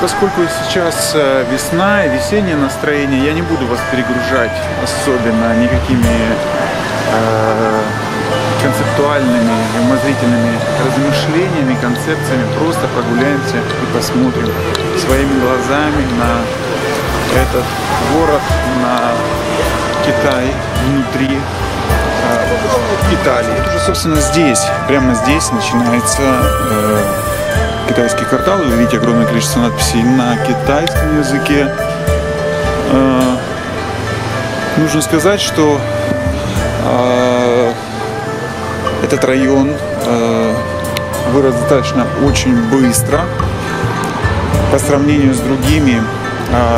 Поскольку сейчас весна, весеннее настроение, я не буду вас перегружать особенно никакими концептуальными, умозрительными размышлениями, концепциями. Просто прогуляемся и посмотрим своими глазами на этот город, на Китай внутри Италии. Это уже, собственно, здесь, прямо здесь начинается Китайский квартал. Вы видите огромное количество надписей на китайском языке. Нужно сказать, что этот район вырос достаточно очень быстро по сравнению с другими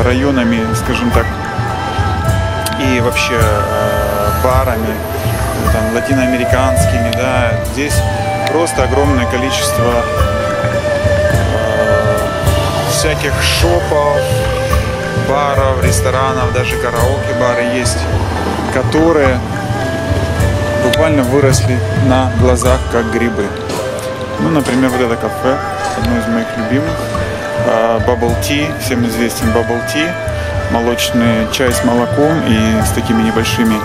районами, скажем так, и вообще барами, там, латиноамериканскими, да. Здесь просто огромное количество всяких шопов, баров, ресторанов, даже караоке-бары есть, которые буквально выросли на глазах, как грибы. Ну, например, вот это кафе, одно из моих любимых, Bubble Tea, всем известен Bubble Tea, молочный чай с молоком и с такими небольшими,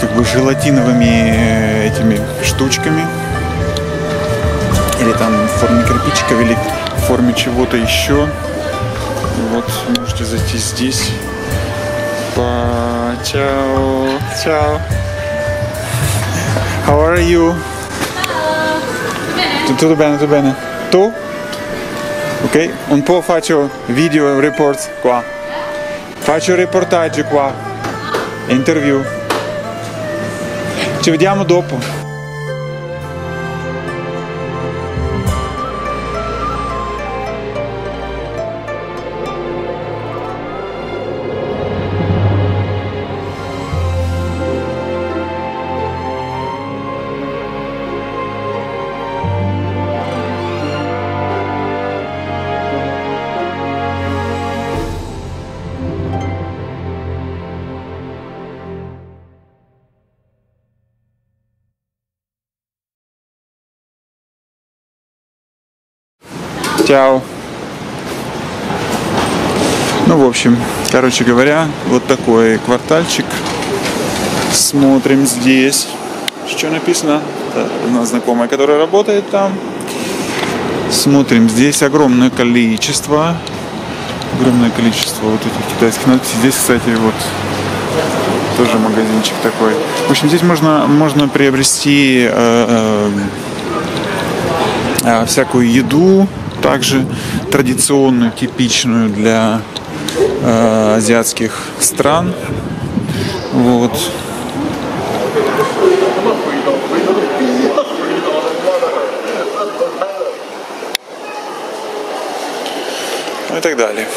как бы желатиновыми этими штучками, или там в форме кирпичиков, или в форме чего-то еще. Вот, можете зайти здесь. Чао, чао. How are you? Tutto bene, tutto bene. Tu? Ok? Un po' faccio video report qua. Faccio reportage qua. Interview. Ci vediamo dopo. Чао. Ну, в общем, короче говоря, вот такой квартальчик. Смотрим здесь. Что написано? Это одна знакомая, которая работает там. Смотрим здесь огромное количество вот этих китайских надписей. Здесь, кстати, вот тоже магазинчик такой. В общем, здесь можно приобрести всякую еду. Также традиционную, типичную для азиатских стран. Вот. Ну и так далее.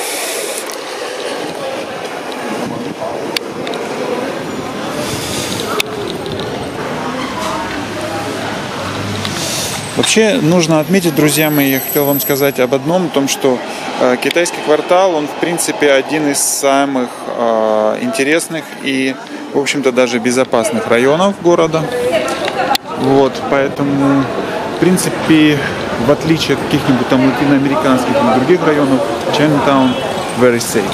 Вообще нужно отметить, друзья мои, я хотел вам сказать об одном, о том, что китайский квартал, он в принципе один из самых интересных и, в общем-то, даже безопасных районов города. Вот, поэтому, в принципе, в отличие от каких-нибудь там латиноамериканских или других районов, Chinatown very safe.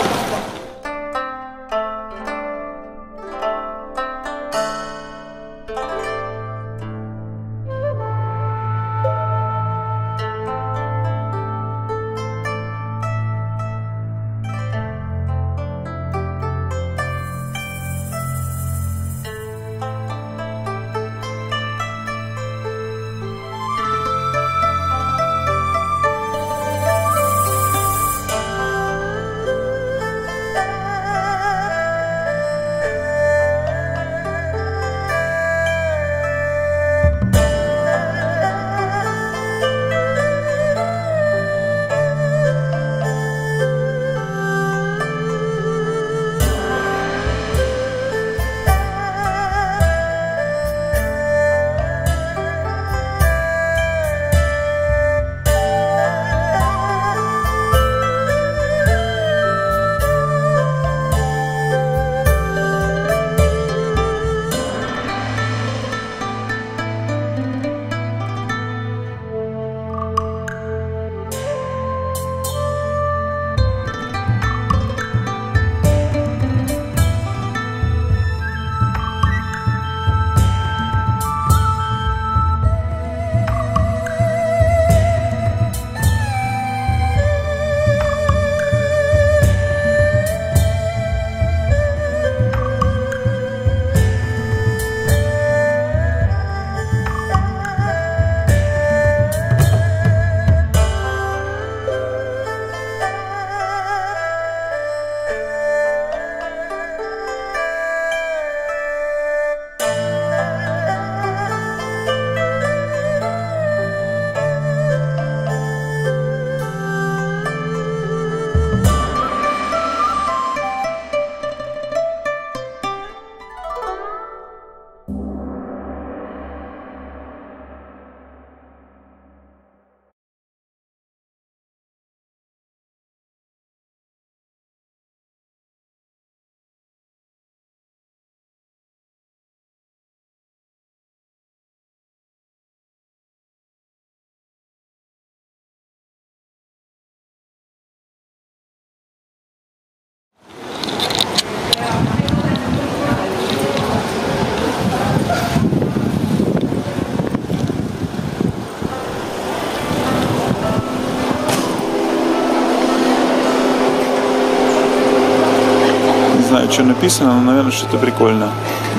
что написано, но, наверное, что-то прикольно.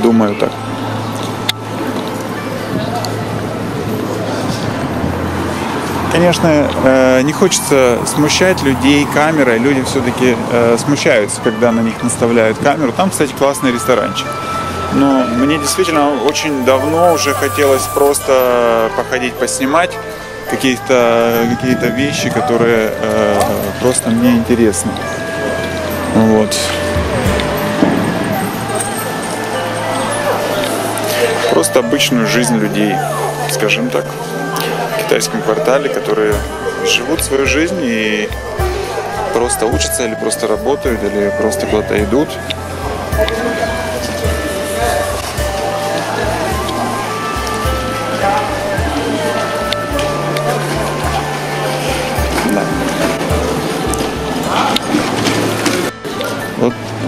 Думаю так. Конечно, не хочется смущать людей камерой. Люди все-таки смущаются, когда на них наставляют камеру. Там, кстати, классный ресторанчик. Но мне действительно очень давно уже хотелось просто походить, поснимать какие-то вещи, которые просто мне интересны. Вот. Просто обычную жизнь людей, скажем так, в китайском квартале, которые живут свою жизнь и просто учатся, или просто работают, или просто куда-то идут.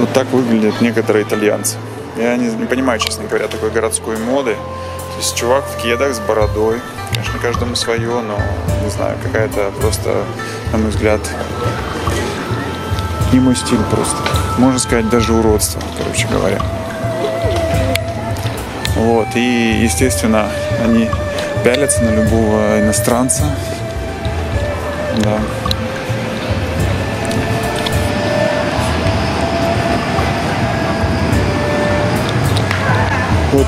Вот так выглядят некоторые итальянцы. Я не понимаю, честно говоря, такой городской моды. То есть чувак в кедах с бородой. Конечно, каждому свое, но, не знаю, какая-то просто, на мой взгляд, не мой стиль просто. Можно сказать, даже уродство, короче говоря. Вот, и, естественно, они пялятся на любого иностранца. Да. Вот.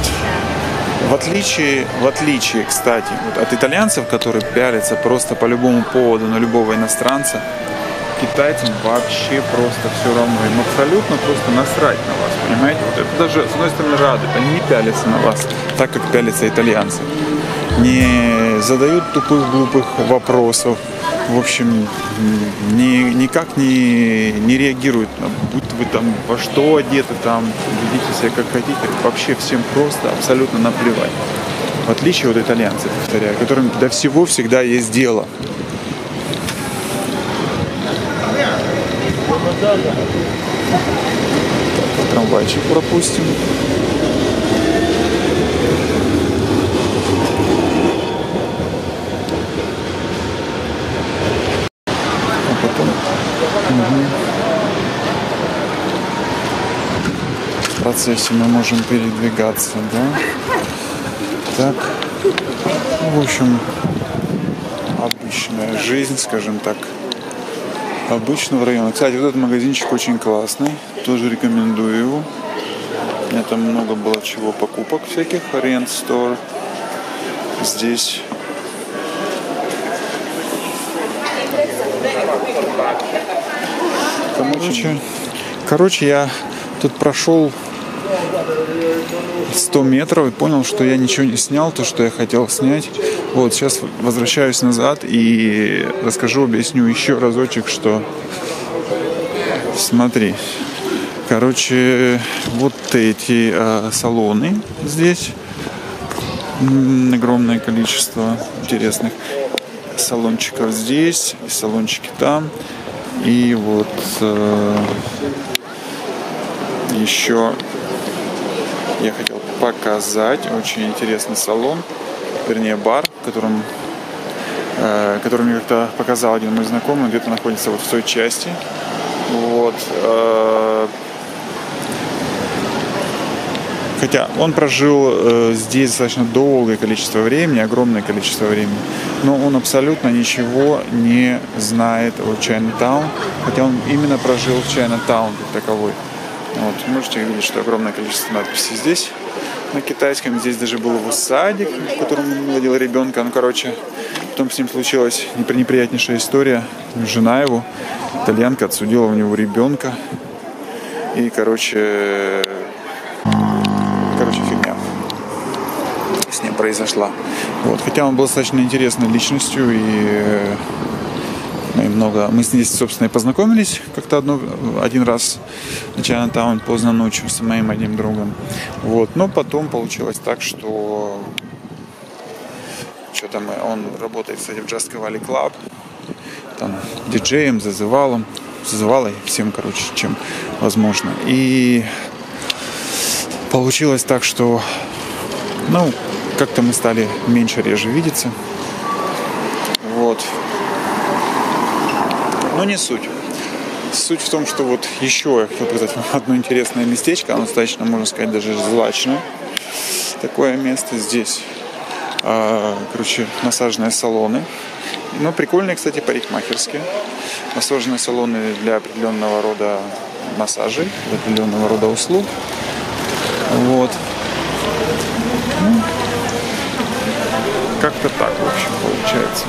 В отличие, кстати, вот от итальянцев, которые пялятся просто по любому поводу на любого иностранца, китайцам вообще просто все равно. Им абсолютно просто насрать на вас, понимаете? Вот это даже, с одной стороны, радует. Они не пялятся на вас, так как пялятся итальянцы. Не задают тупых, глупых вопросов. В общем, никак не реагируют, будто вы там во что одеты, там, ведите себя как хотите, вообще всем просто абсолютно наплевать. В отличие от итальянцев, повторяю, которым до всего всегда есть дело. Так, трамвайчик пропустим. В процессе мы можем передвигаться, да? Так, в общем, обычная жизнь, скажем так, обычного района. Кстати, вот этот магазинчик очень классный, тоже рекомендую его. У меня там много было чего, покупок всяких. Orient store здесь. Короче, я тут прошел 100 метров и понял, что я ничего не снял, то, что я хотел снять. Вот, сейчас возвращаюсь назад и расскажу, объясню еще разочек, что... Смотри. Короче, вот эти салоны здесь. Огромное количество интересных салончиков здесь, и салончики там. И вот еще я хотел показать очень интересный салон, вернее бар, который мне как-то показал один мой знакомый, где-то находится вот в той части. Вот. Хотя он прожил здесь достаточно долгое количество времени, огромное количество времени, но он абсолютно ничего не знает о Chinatown, хотя он именно прожил в Chinatown как таковой. Вот, можете видеть, что огромное количество надписей здесь на китайском. Здесь даже был его садик, в котором он владел ребенка. Ну, короче, потом с ним случилась неприятнейшая история. Жена его, итальянка, отсудила у него ребенка. И, короче, фигня с ним произошла. Вот, хотя он был достаточно интересной личностью, и мы здесь, собственно, и познакомились как-то один раз в Chinatown поздно ночью с моим одним другом. Вот. Но потом получилось так, что он работает, кстати, в Just Cavalli Club, там, диджеем, зазывалой, всем, короче, чем возможно. И получилось так, что, ну, как-то мы стали меньше, реже видеться. Вот. Но не суть. Суть в том, что вот еще я хотел показать вам одно интересное местечко, оно достаточно, можно сказать, даже злачное. Такое место здесь, короче, массажные салоны. Но прикольные, кстати, парикмахерские. Массажные салоны для определенного рода массажей, для определенного рода услуг. Вот. Ну, как-то так, в общем, получается.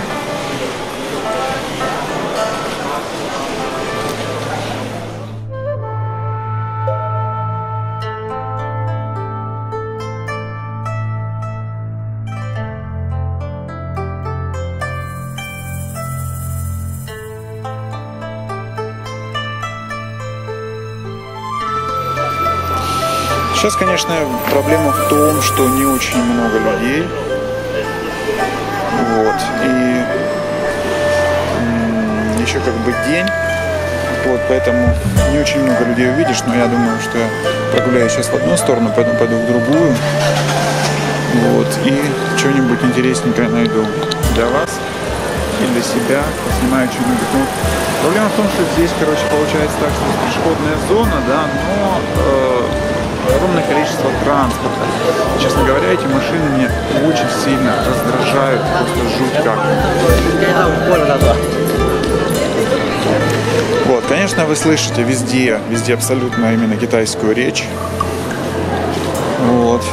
Сейчас, конечно, проблема в том, что не очень много людей, вот, и еще как бы день, вот, поэтому не очень много людей увидишь, но я думаю, что я прогуляю сейчас в одну сторону, потом пойду в другую, вот, и что-нибудь интересненькое найду для вас и для себя, поснимаю что-нибудь. Но проблема в том, что здесь, короче, получается так, что пешеходная зона, да, но... огромное количество транспорта. Честно говоря, эти машины меня очень сильно раздражают, просто жуть как. Вот, конечно, вы слышите везде абсолютно именно китайскую речь. Вот.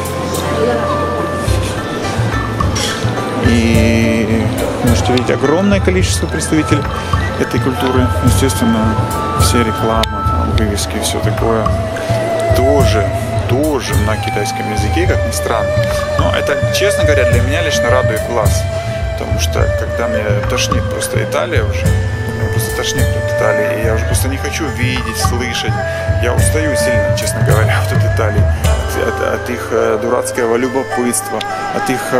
И можете видеть огромное количество представителей этой культуры. Естественно, все рекламы, вывески, все такое. Тоже на китайском языке, как ни странно. Но это, честно говоря, для меня лично радует глаз. Потому что, когда мне тошнит просто Италия уже, я уже просто не хочу видеть, слышать. Я устаю сильно, честно говоря, от Италии. От их дурацкого любопытства, от их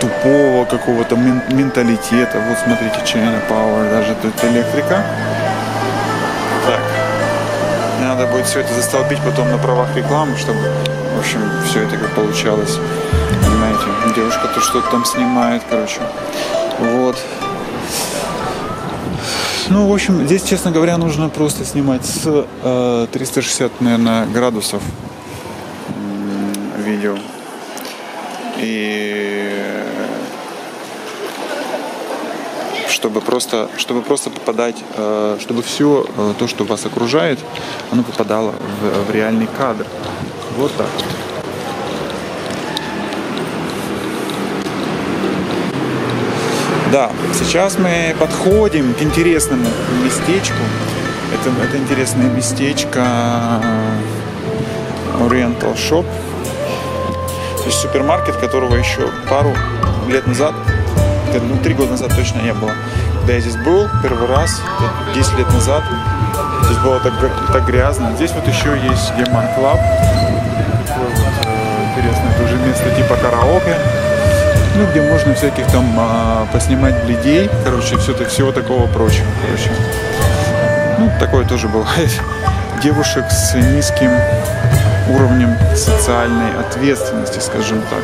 тупого какого-то менталитета. Вот смотрите, China Power, даже тут электрика. Надо будет все это застолбить потом на правах рекламы, чтобы, в общем, все это как получалось. Понимаете, девушка то что-то там снимает, короче. Вот. Ну, в общем, здесь, честно говоря, нужно просто снимать с 360, наверное, градусов видео. И... чтобы просто попадать, чтобы все то, что вас окружает, оно попадало в реальный кадр. Вот так. Да, сейчас мы подходим к интересному местечку. Это интересное местечко Oriental Shop. То есть супермаркет, которого еще пару лет назад, ну, 3 года назад точно не было. Когда я здесь был первый раз, 10 лет назад, здесь было так грязно. Здесь вот еще есть Demon Club. Такое вот интересное тоже место типа караоке. Ну, где можно всяких там поснимать блядей, короче, всего такого прочего, короче. Ну, такое тоже бывает. Девушек с низким уровнем социальной ответственности, скажем так.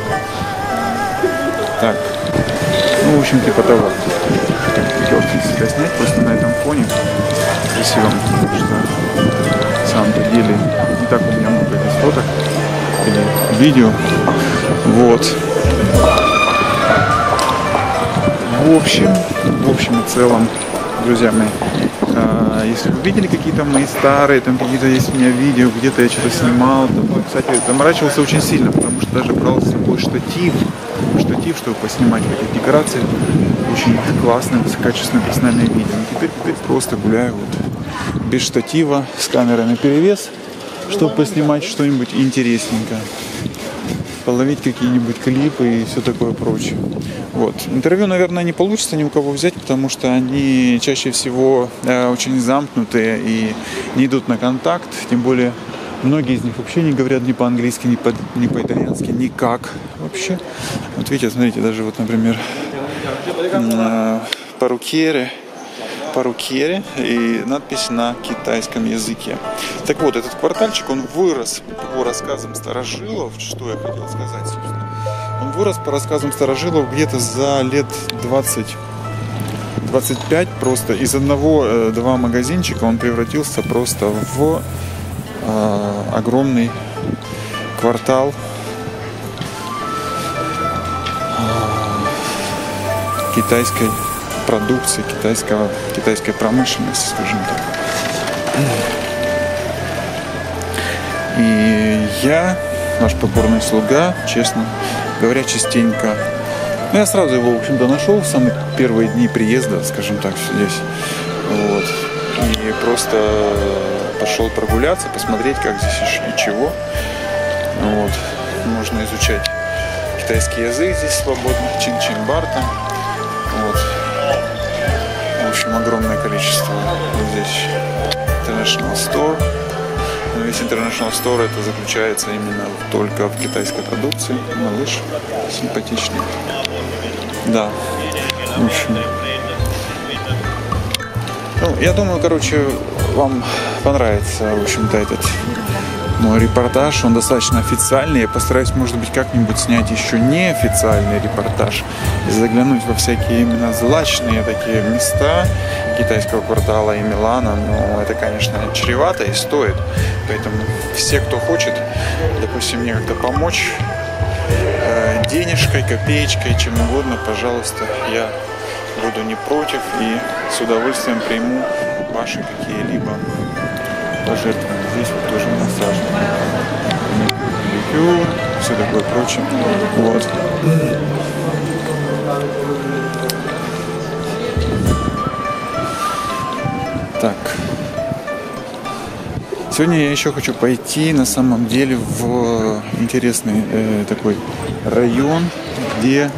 Так. Ну, в общем, типа того. Хотел себя снять просто на этом фоне красивом, потому что на самом-то деле не так у меня много здесь фоток или видео. Вот. В общем и целом, друзья мои, если вы видели какие-то мои старые, там какие-то есть у меня видео, где-то я что-то снимал, там, кстати, заморачивался очень сильно, потому что даже брал с собой штатив, чтобы поснимать какие-то декорации, очень классные, высококачественные профессиональные видео. Но теперь просто гуляю вот без штатива, с камерой наперевес, чтобы поснимать что-нибудь интересненькое, половить какие-нибудь клипы и все такое прочее. Вот. Интервью, наверное, не получится ни у кого взять, потому что они чаще всего очень замкнутые и не идут на контакт, тем более многие из них вообще не говорят ни по-английски, ни по-итальянски, никак вообще. Вот видите, смотрите, даже вот, например, парукере и надпись на китайском языке. Так вот, этот квартальчик, он вырос по рассказам старожилов, что я хотел сказать, собственно. Он вырос по рассказам старожилов где-то за лет 20 25 просто. Из одного-два магазинчика он превратился просто в огромный квартал. Китайской продукции, китайской промышленности, скажем так. И я, наш покорный слуга, честно говоря, частенько... Ну, я сразу его, в общем-то, нашел в самые первые дни приезда, скажем так, здесь. Вот. И просто пошел прогуляться, посмотреть, как здесь и чего. Вот. Можно изучать китайский язык здесь свободно, чин-чин-бар там. Вот. В общем, огромное количество. Вот здесь International Store. Но весь International Store это заключается именно только в китайской продукции. Малыш симпатичный. Да. В общем. Ну, я думаю, короче, вам понравится, в общем-то, этот мой репортаж. Он достаточно официальный. Я постараюсь, может быть, как-нибудь снять еще неофициальный репортаж и заглянуть во всякие именно злачные такие места китайского квартала и Милана. Но это, конечно, чревато и стоит. Поэтому все, кто хочет, допустим, мне как-то помочь денежкой, копеечкой, чем угодно, пожалуйста, я буду не против и с удовольствием приму ваши какие-либо пожертвования. Здесь вот тоже массаж, маникюр, все такое прочее. Вот. Так. Сегодня я еще хочу пойти, на самом деле, в интересный такой район, где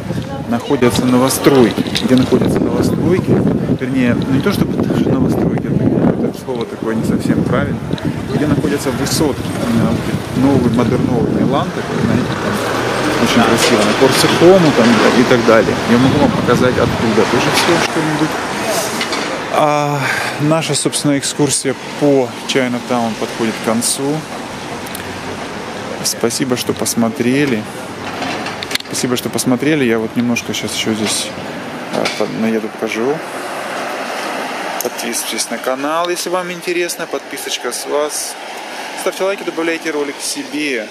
находятся новостройки. Вернее, не то чтобы даже новостройки, это слово такое не совсем правильно. Где находятся высотки, новый модерновый Милан, такой, знаете, там очень красиво, на Корсикому там и так далее. Я могу вам показать оттуда тоже все что-нибудь. А наша, собственно, экскурсия по Chinatown подходит к концу. Спасибо, что посмотрели. Я вот немножко сейчас еще здесь наеду, покажу. Подписывайтесь на канал, если вам интересно. Подписочка с вас. Ставьте лайки, добавляйте ролик к себе.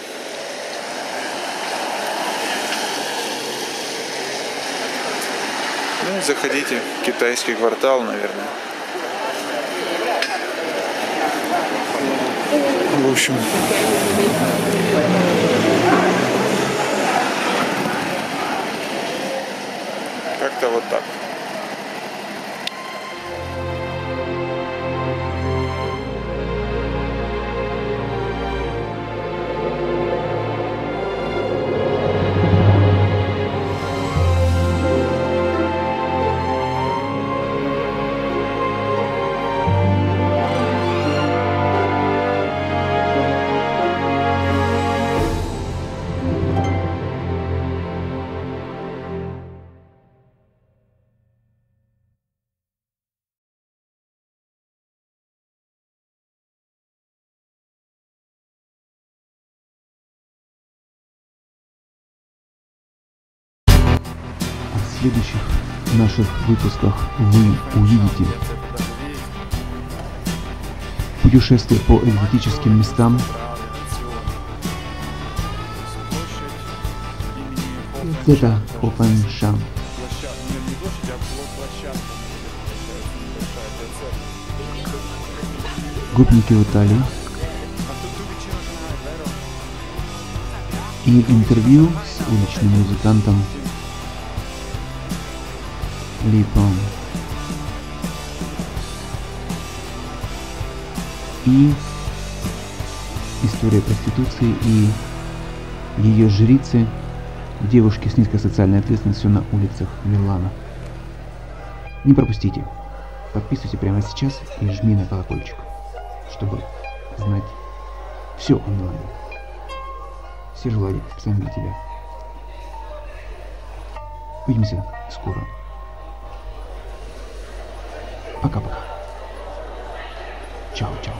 Ну и заходите в китайский квартал, наверное. В общем... Как-то вот так. В следующих наших выпусках вы увидите путешествие по экзотическим местам, это Опаншан, гопники в Италии и интервью с уличным музыкантом Липом и история проституции и ее жрицы, девушки с низкой социальной ответственностью на улицах Милана. Не пропустите, подписывайтесь прямо сейчас и жми на колокольчик, чтобы знать все онлайн. Все желания специально для тебя. Увидимся скоро. Пока-пока. Чао-чао.